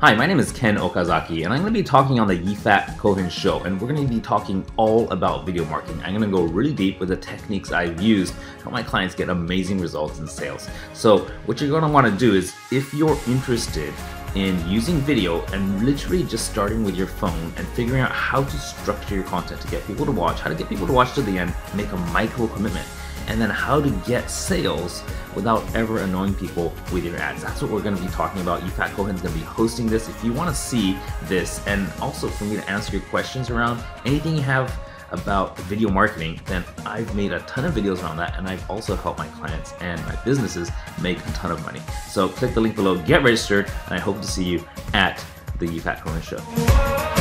Hi, my name is Ken Okazaki, and I'm going to be talking on the Yifat Cohen Show, and we're going to be talking all about video marketing. I'm going to go really deep with the techniques I've used to help my clients get amazing results in sales. So what you're going to want to do is, if you're interested in using video and literally just starting with your phone and figuring out how to structure your content to get people to watch, how to get people to watch to the end, make a micro commitment, and then how to get sales without ever annoying people with your ads. That's what we're gonna be talking about. Yifat Cohen's gonna be hosting this. If you wanna see this, and also for me to answer your questions around anything you have about video marketing, then I've made a ton of videos around that, and I've also helped my clients and my businesses make a ton of money. So click the link below, get registered, and I hope to see you at the Yifat Cohen Show.